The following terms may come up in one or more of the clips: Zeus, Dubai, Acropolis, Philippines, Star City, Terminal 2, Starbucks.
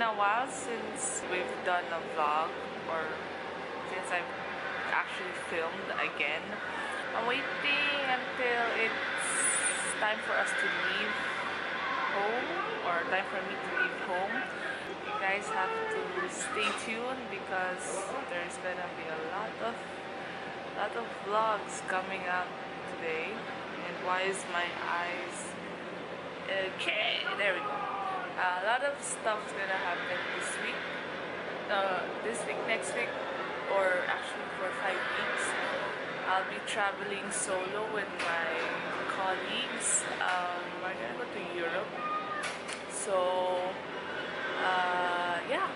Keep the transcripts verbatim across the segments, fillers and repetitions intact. been a while since we've done a vlog, or since I've actually filmed again. I'm waiting until it's time for us to leave home, or time for me to leave home. You guys have to stay tuned because there's gonna be a lot of lot of vlogs coming up today. And why is my eyes okay? There we go. Uh, a lot of stuff's gonna happen this week, uh, this week, next week, or actually for five weeks. I'll be traveling solo with my colleagues. Um, we're gonna go to Europe. So uh, yeah,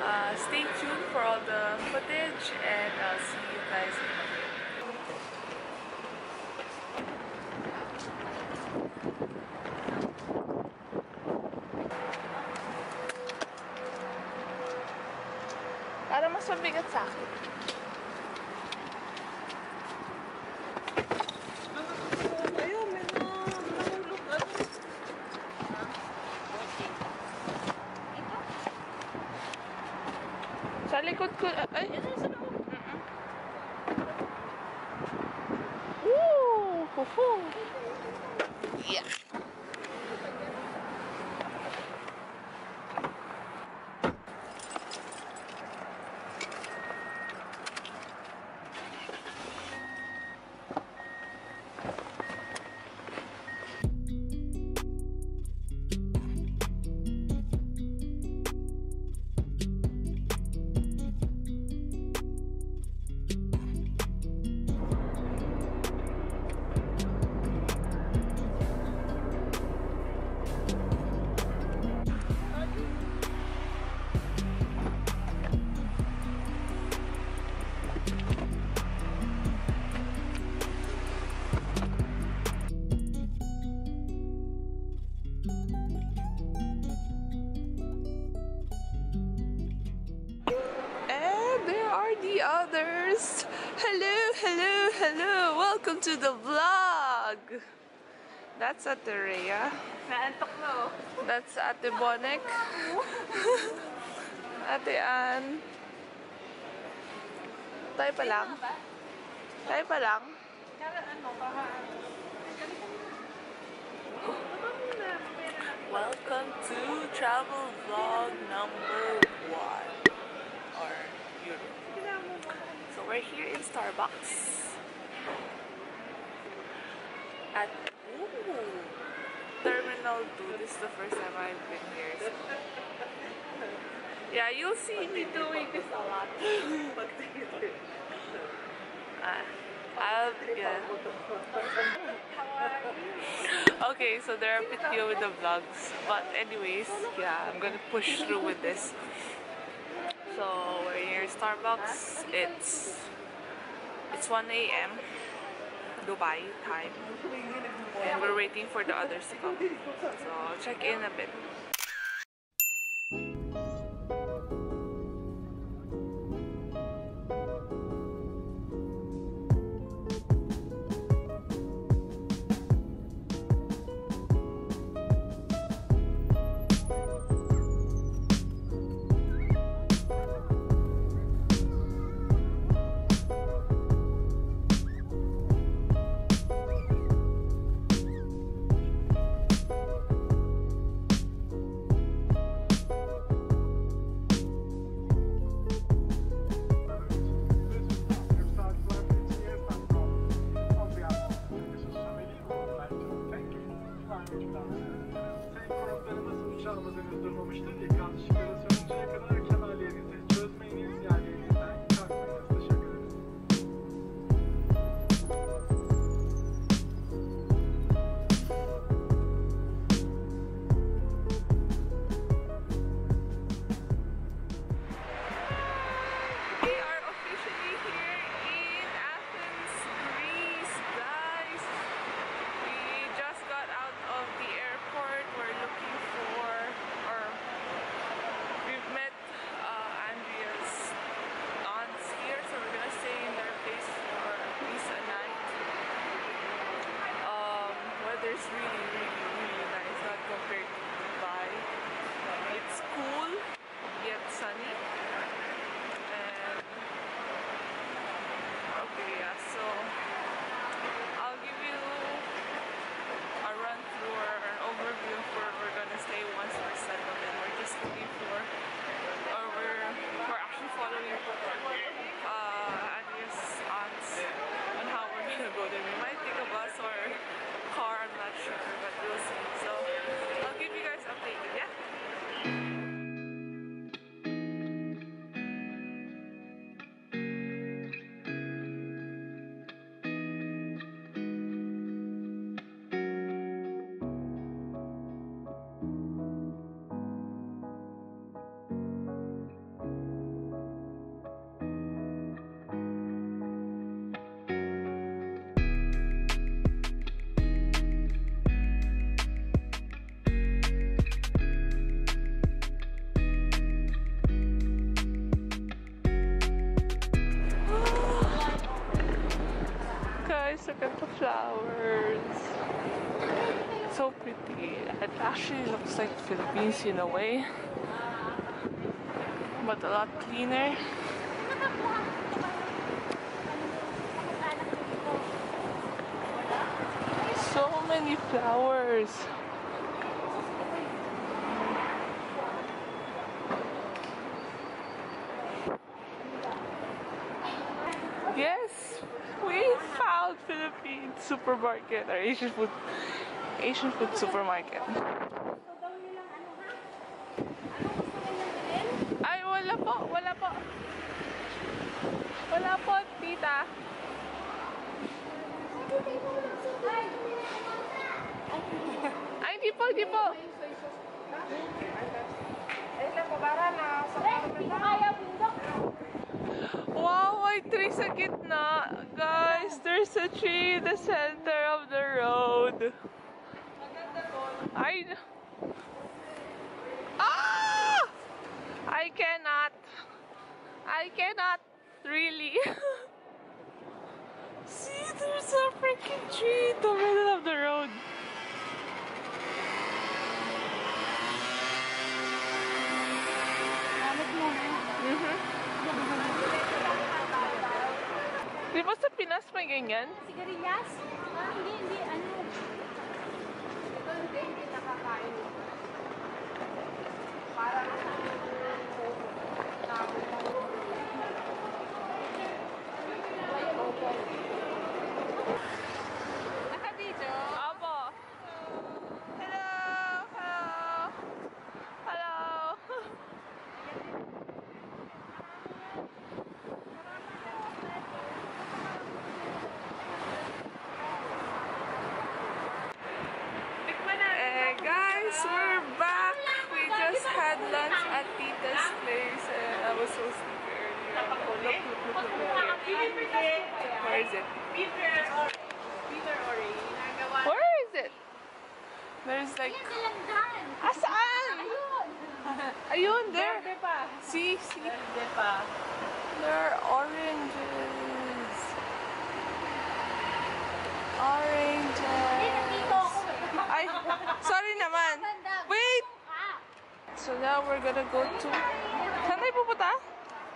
uh, stay tuned for all the footage, and I'll see you guys in a bit. Para mas mabigat sa akin. Ayun, may nahulog ano. Ito? Sa likod ko. Ay, ito sa likod. Woo! Fufu! Yeah! Others. Hello, hello, hello. Welcome to the vlog. That's Ate Rhea. That's Ate Bonek. Ate Ann. Tayo pa lang. Tayo pa lang. Welcome to travel vlog number one. Or Europe. So we're here in Starbucks at ooh, Terminal two. This is the first time I've been here. So. Yeah, you'll see me doing this a lot. uh, I'll, yeah. Okay, so there are a bit here with the vlogs. But anyways, yeah, I'm gonna push through with this. So we're here at Starbucks. It's it's one A M Dubai time, and we're waiting for the others to come. So I'll check in a bit. Really, really, really nice, not compared to Dubai. It's cool. guys, look at the flowers. So pretty. It actually looks like the Philippines in a way, but a lot cleaner. So many flowers. Yes, we found Philippine supermarket or Asian food, Asian food supermarket. Ay, wala po, wala po. Wala po, tita. Ay, di po, di po. Wow, may tree sa gitna. Guys, there's a tree in the center of the road. I... Ah! I cannot. I cannot. Really. See, there's a freaking tree in the middle of the road. Di ba sa Pinas may ganyan? Sigarilyas? Ah, hindi, hindi. Ano? Ito hindi, hindi nakakain. Para nasa naka-video? Opo. Hello! Hello! Hello! Had lunch at Tita's place and I was so sleepy earlier. Oh, look, look, look, look, look. Where is it? Where is it? There's like... Asaan? Ayun, there. See, see. There are oranges. Oranges. Ay, sorry naman. Wait! So now we're gonna go to... Saan tayo pupunta?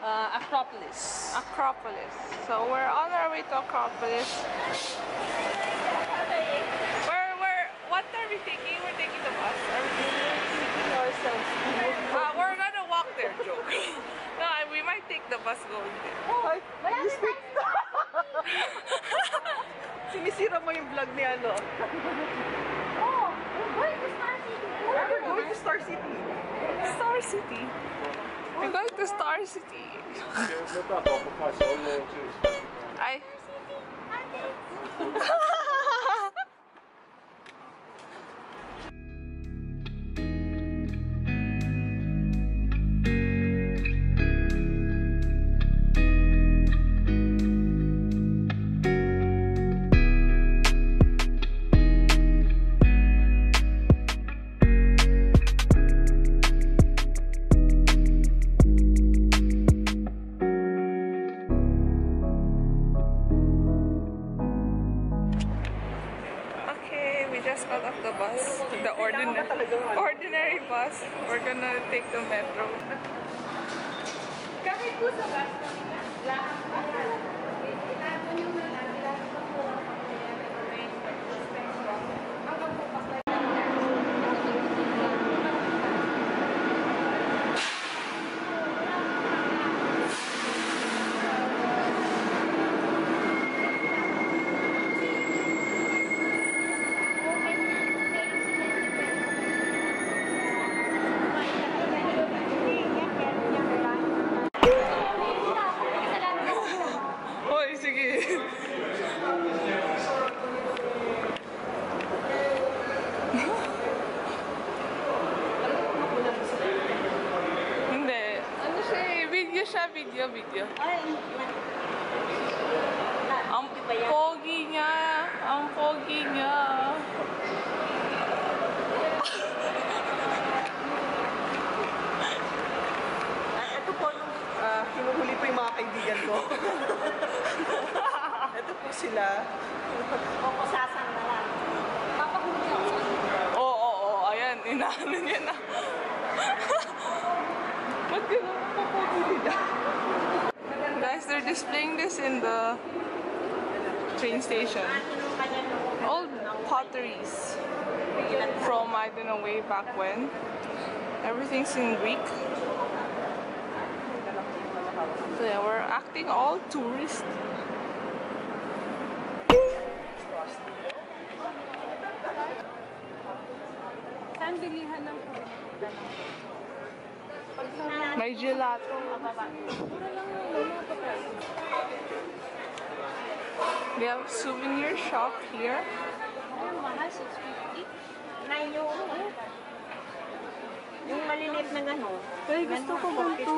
Uh, Acropolis. Acropolis. So we're on our way to Acropolis. We're, we're, what are we taking? We're taking the bus. Are we taking ourselves? Uh, we're gonna walk there, joke. No, we might take the bus going there. Oh, like you speak. Sinisira mo yung vlog ni ano. Oh, we're going to Star City. We're going to Star City. Star City. We're going to Star City. I. We're gonna take the metro. Video. Ang pogi niya. Ang pogi niya. Ito po, uh, hinuhuli po yung mga kaibigan ko. Ito po ko sila. Pupusasan na lang. Papahuli ako. Oo, oh, oo, oh, oh. Ayan, inaano niya na. Ba't gano'n papahuli na? Guys, they're displaying this in the train station. Old potteries from, I don't know, way back when. Everything's in Greek. So yeah, we're acting all tourists. May gelato. We have a souvenir shop here. Yung maliliit na gano'n. Ay, gusto ko ganito.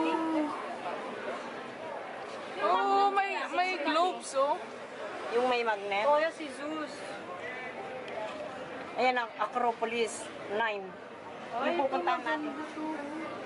Oh, may, may globes, oh. Yung may magnet. Oh, yan si Zeus. Ayan ang Acropolis nine. Ay, pupuntahan natin.